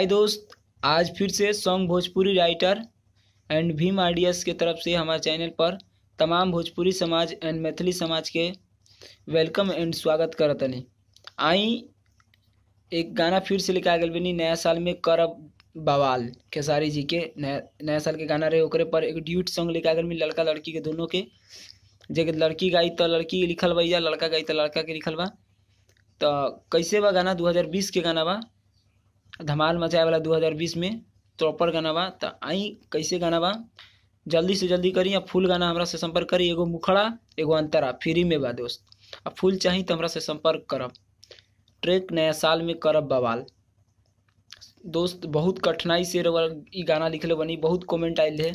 हाय दोस्त, आज फिर से song Bhojpuri writer and Bhim RDS के तरफ से हमारे चैनल पर तमाम भोजपुरी समाज एंड मैथिली समाज के वेलकम एंड स्वागत करत हनी। आई एक गाना फिर से लेकर आ गल बनी नया साल में करब बवाल, खेसारी जी के नया साल के गाना रहे, ओकरे पर एक ड्यूट सॉन्ग लेकर आ गल बनी लड़का लड़की के दोनों के, जे लड़की गाई तो लड़की लिखल बा या लड़का गाई तो लड़का के लिखल बा। तो कैसे बा गाना, 2020 के गाना बा, धमाल मचाए वाला 2020 में प्रॉपर गाना बा। तो आई कैसे गाना बा, जल्दी से जल्दी करी या फुल गाना हमरा से संपर्क करी, एगो मुखड़ा एगो अंतरा फ्री में बा दोस्त। अब फुल चाहिए तो हमरा से संपर्क करब। ट्रैक नया साल में करब बवाल। दोस्त बहुत कठिनाई से इ गाना लिखले बनी, बहुत कमेंट आयल है,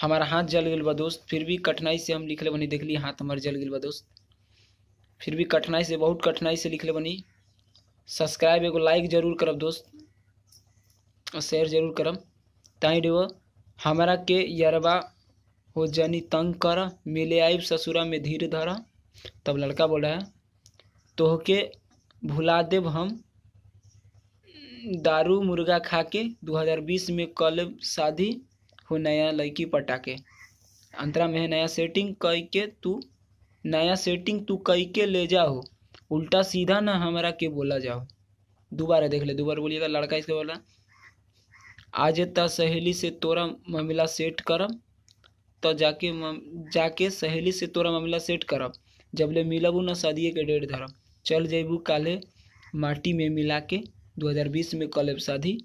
हमारा हाथ जल गल बा दोस्त, फिर भी कठिनाई से हम लिखले बनी। देखली हाथ हमार जल गल बा दोस्त, फिर भी कठिनाई से, बहुत कठिनाई से लिखले बनी। सब्सक्राइब एगो लाइक जरूर करब दोस्त और शेयर जरूर करब। ताई रेव हमारा के यरबा हो जनी तंग कर, मिले आइब ससुरा में धीर धर। तब लड़का बोला है तोहके भुला देब हम दारू मुर्गा खा के, 2020 में कलब शादी हो नया लड़की पटा के। अंतरा में है नया सेटिंग कई के तू, नया सेटिंग तू कई के ले जाओ, उल्टा सीधा ना हमारा के बोला जाओ। दोबारा देख ले, दोबारा बोलिएगा। लड़का इसके बोला आज त सहेली से तोरा मामला सेट करब, तो जाके सहेली से तोरा मामला सेट करब, जब ले मिलबू ना शादी के डेट धरब, चल जेबू काले माटी में मिला के, 2020 में कलब शादी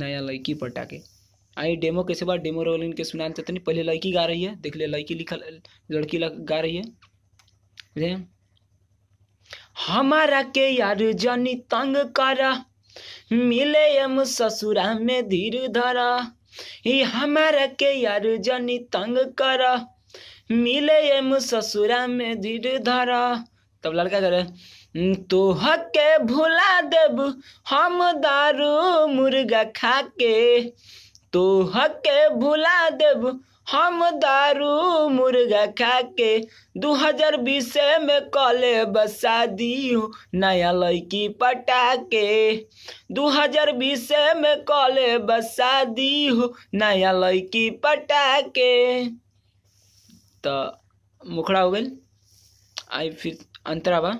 नया लड़की पटा के। आई डेमो कैसे बात, डेमो रोल इनके सुनान चाहते। पहले लड़की गा रही है, देख ले लड़की लिखल, लड़की गा रही है। हमारा के यार जानी तंग करा, मिले हम ससुरा में धीर धरा, हमारा के यार जानी तंग करा, मिले हम ससुरा में धीर धरा। तब लड़का करे तोह के भुला देब हम दारू मुर्गा खा के, तोह के भुला देब हम दारू मुर्गा खा के, 2020 में कलब शादी हो नया लड़की पटा के, 2020 में कलब शादी हो नया लड़की पटा के। तो मुखड़ा हो गई। आई फिर अंतराबा,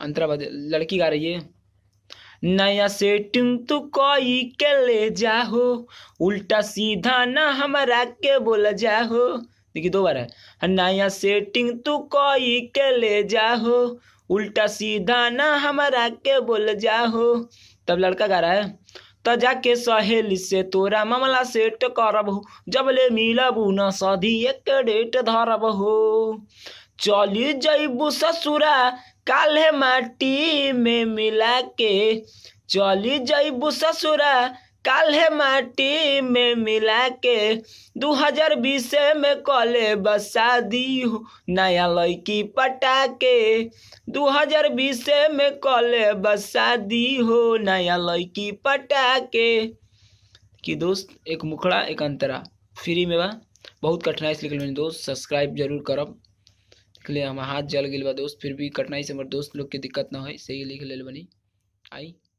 अंतराबा लड़की गा रही है नया सेटिंग तू कोई के ले जाओ, उल्टा सीधा ना हमारा के बोला जाओ। देखिए दो बार है, नया सेटिंग तू कोई के ले जाओ, उल्टा सीधा ना हमारा के बोला जाओ। तब लड़का गा रहा है तो जाके सहेली से तोरा मामला सेट करब हो, जब ले मिलबू ना शादी एक डेट धरब हो, चली जइबू ससुरा काले माटी में मिला के, चली जइबू ससुरा काले माटी में मिला के, 2020 में कलब शादी हो नया लड़की पटा के, 2020 में कलब शादी हो नया लड़की पटा के। कि दोस्त एक मुखड़ा एक अंतरा फ्री में बा, बहुत कठिनाई से लिखल दोस्त। सब्सक्राइब जरूर करब। ले हमारा हाथ जल गल बा दोस्त, फिर भी कठिनाई से हमारे दोस्त लोग के दिक्कत ना हो, सही लिख ले बनी। आई